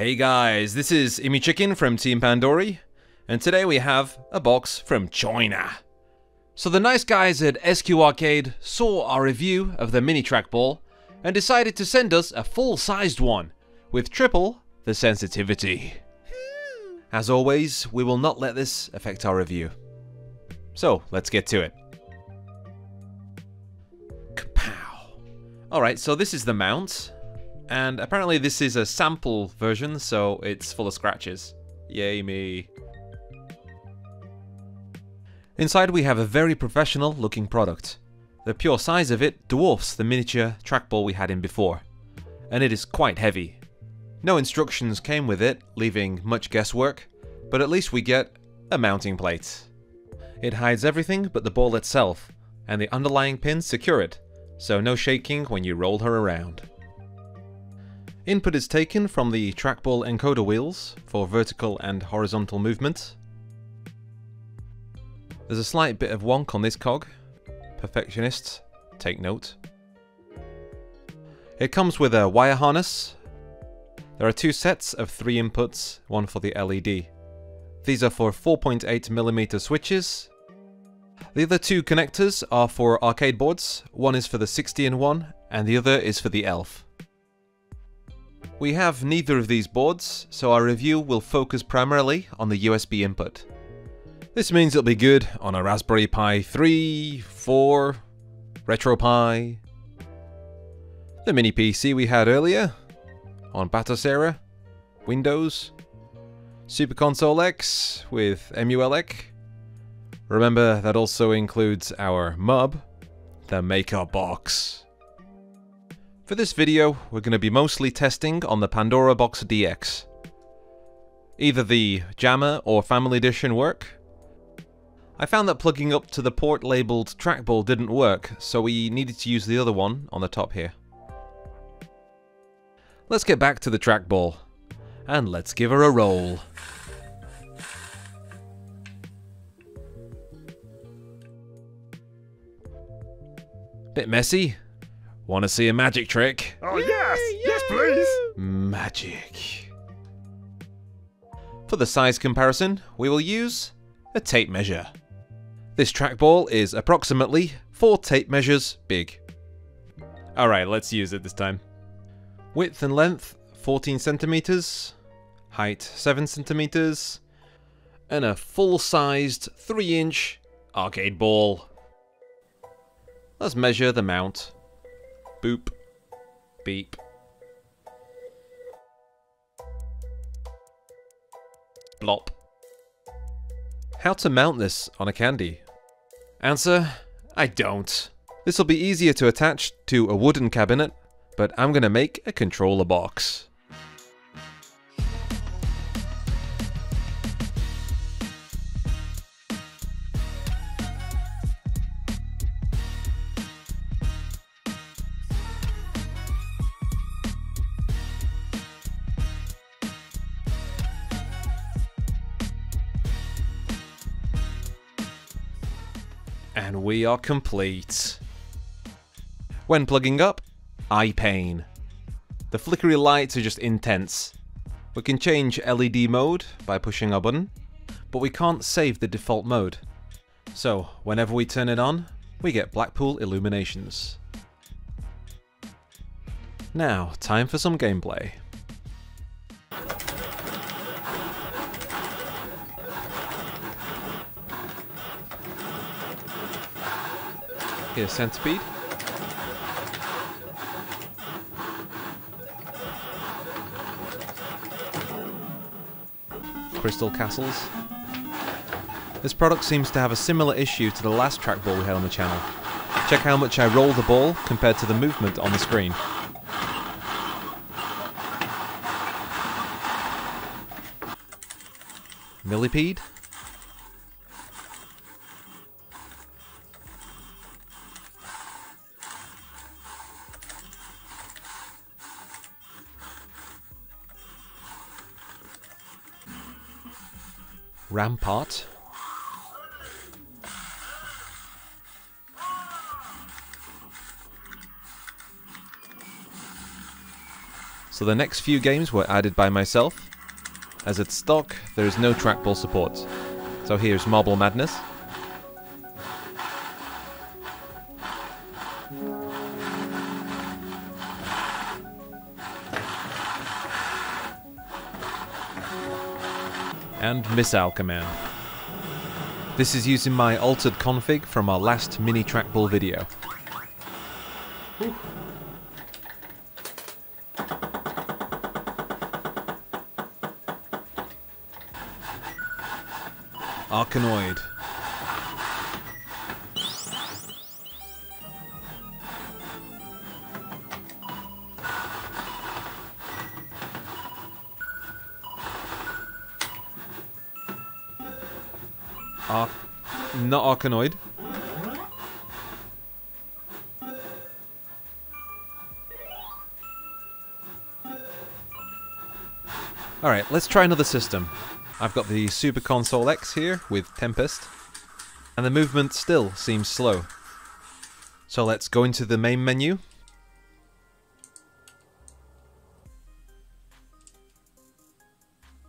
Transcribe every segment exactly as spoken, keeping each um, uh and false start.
Hey guys, this is Imi Chicken from Team Pandory, and today we have a box from China. So the nice guys at S Q Arcade saw our review of the Mini Trackball and decided to send us a full-sized one with triple the sensitivity. As always, we will not let this affect our review. So let's get to it. Kapow! Alright, so this is the mount. And apparently this is a sample version, so it's full of scratches. Yay me. Inside we have a very professional looking product. The pure size of it dwarfs the miniature trackball we had in before. And it is quite heavy. No instructions came with it, leaving much guesswork, but at least we get a mounting plate. It hides everything but the ball itself, and the underlying pins secure it, so no shaking when you roll her around. Input is taken from the trackball encoder wheels for vertical and horizontal movement. There's a slight bit of wonk on this cog. Perfectionists, take note. It comes with a wire harness. There are two sets of three inputs, one for the L E D. These are for four point eight millimeter switches. The other two connectors are for arcade boards. One is for the sixty in one and the other is for the E L F. We have neither of these boards, so our review will focus primarily on the U S B input. This means it'll be good on a Raspberry Pi three, four, RetroPie, the mini P C we had earlier, on Batocera, Windows, Super Console X with EmuELEC. Remember that also includes our M U B, the Maker Box. For this video, we're going to be mostly testing on the Pandora Box D X. Either the Jamma or Family Edition work. I found that plugging up to the port labelled trackball didn't work, so we needed to use the other one on the top here. Let's get back to the trackball, and let's give her a roll. Bit messy. Want to see a magic trick? Oh yes! Yes please! Magic. For the size comparison, we will use a tape measure. This trackball is approximately four tape measures big. Alright, let's use it this time. Width and length fourteen centimeters, height seven centimeters, and a full-sized three inch arcade ball. Let's measure the mount. Boop. Beep. Blop. How to mount this on a candy? Answer, I don't. This will be easier to attach to a wooden cabinet, but I'm gonna make a controller box. And we are complete. When plugging up, eye pain. The flickery lights are just intense. We can change L E D mode by pushing our button, but we can't save the default mode. So whenever we turn it on, we get Blackpool illuminations. Now, time for some gameplay. Here's Centipede. Crystal Castles. This product seems to have a similar issue to the last trackball we had on the channel. Check how much I roll the ball compared to the movement on the screen. Millipede. Rampart. So the next few games were added by myself. As it's stock, there is no trackball support. So here's Marble Madness. And Missile Command. This is using my altered config from our last Mini Trackball video. Ooh. Arkanoid. Ar- not Arkanoid. Alright, let's try another system. I've got the Super Console X here with Tempest, and the movement still seems slow. So let's go into the main menu.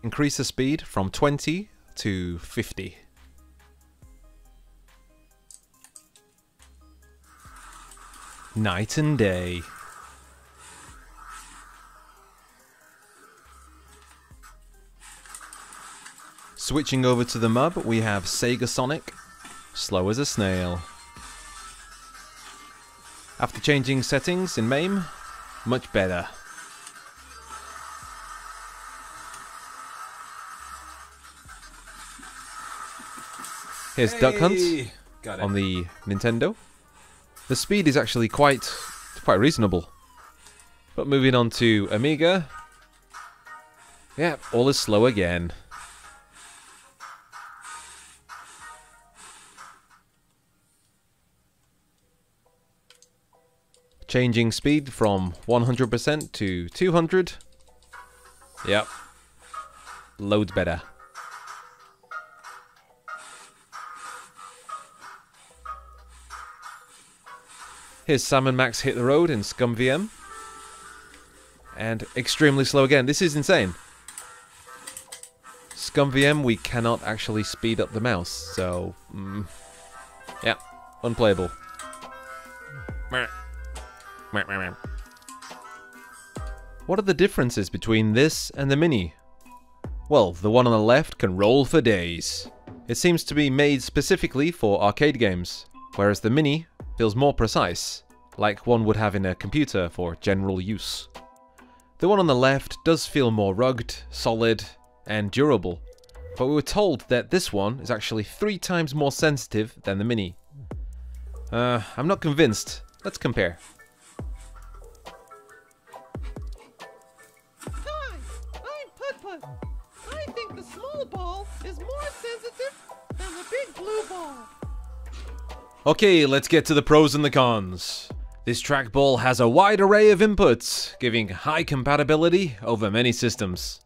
Increase the speed from twenty to fifty. Night and day. Switching over to the M U B, we have Sega Sonic, slow as a snail. After changing settings in MAME, much better. Here's hey, Duck Hunt on the Nintendo. The speed is actually quite, quite reasonable. But moving on to Amiga, yeah, all is slow again. Changing speed from one hundred percent to two hundred. Yep, loads better. Here's Sam and Max Hit the Road in ScumVM. And extremely slow again. This is insane. ScumVM, we cannot actually speed up the mouse, so... Mm, yeah, unplayable. What are the differences between this and the Mini? Well, the one on the left can roll for days. It seems to be made specifically for arcade games, whereas the Mini feels more precise, like one would have in a computer for general use. The one on the left does feel more rugged, solid, and durable, but we were told that this one is actually three times more sensitive than the Mini. Uh, I'm not convinced. Let's compare. Hi, I'm Put-Put. I think the small ball is more sensitive than the big blue ball. Okay, let's get to the pros and the cons. This trackball has a wide array of inputs, giving high compatibility over many systems.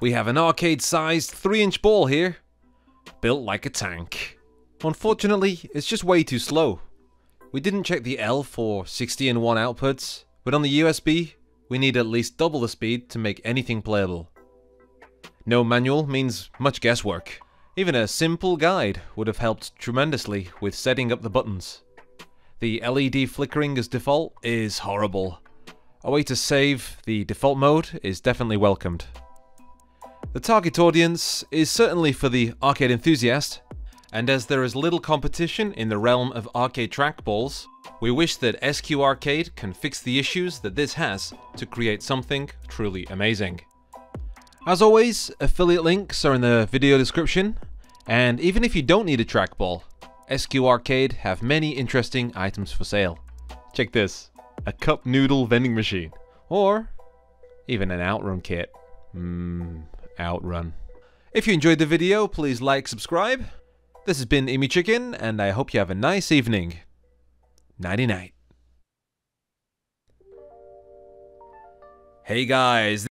We have an arcade-sized three inch ball here, built like a tank. Unfortunately, it's just way too slow. We didn't check the L for sixty in one outputs, but on the U S B, we need at least double the speed to make anything playable. No manual means much guesswork. Even a simple guide would have helped tremendously with setting up the buttons. The L E D flickering as default is horrible. A way to save the default mode is definitely welcomed. The target audience is certainly for the arcade enthusiast, and as there is little competition in the realm of arcade trackballs, we wish that S Q Arcade can fix the issues that this has to create something truly amazing. As always, affiliate links are in the video description, and even if you don't need a trackball, S Q Arcade have many interesting items for sale. Check this, a cup noodle vending machine, or even an OutRun kit. Mmm, OutRun. If you enjoyed the video, please like, subscribe. This has been Imi Chicken, and I hope you have a nice evening. Nighty night. Hey guys.